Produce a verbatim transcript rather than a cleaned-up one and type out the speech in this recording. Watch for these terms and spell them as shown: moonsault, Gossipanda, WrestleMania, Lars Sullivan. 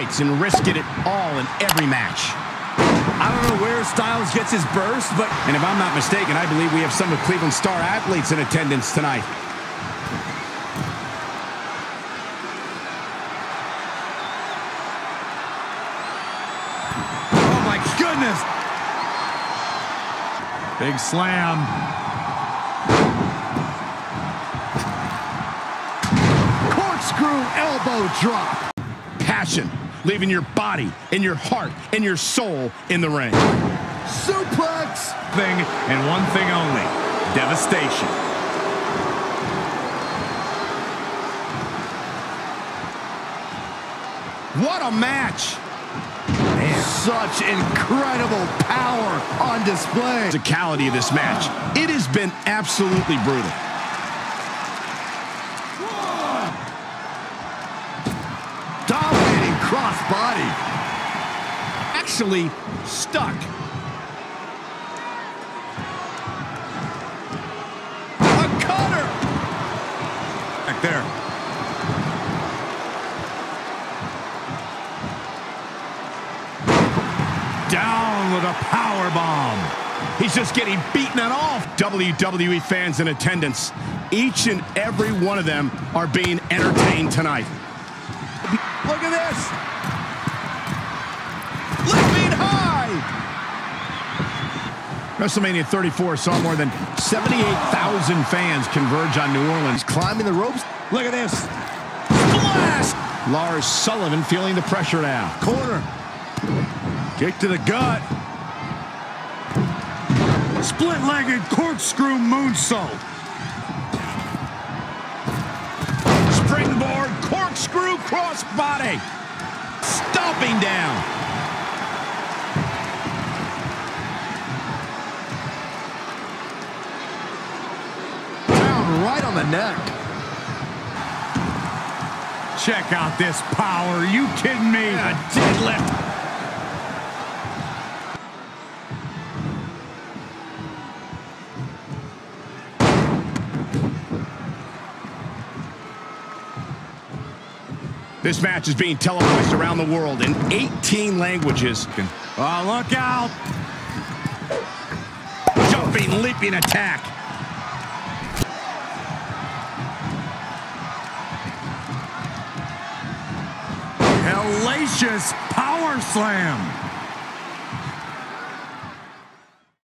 fights and risked it all in every match. I don't know where Styles gets his burst, but... And if I'm not mistaken, I believe we have some of Cleveland's star athletes in attendance tonight. Oh, my goodness! Big slam. Corkscrew elbow drop. Passion. Leaving your body and your heart and your soul in the ring. Suplex! Thing and one thing only, devastation. What a match! Man. Such incredible power on display. The physicality of this match, it has been absolutely brutal. Body actually stuck. A cutter back there. Down with a power bomb. He's just getting beaten and off. W W E fans in attendance, each and every one of them are being entertained tonight. Look at this. Leaping high! WrestleMania thirty-four saw more than seventy-eight thousand fans converge on New Orleans. Climbing the ropes. Look at this. Blast! Lars Sullivan feeling the pressure now. Corner. Kick to the gut. Split-legged corkscrew moonsault. Springboard corkscrew crossbody. Stomping down. Right on the neck. Check out this power. Are you kidding me? A deadlift. This match is being televised around the world in eighteen languages. Oh, look out. Jumping, leaping attack. Hellacious power slam.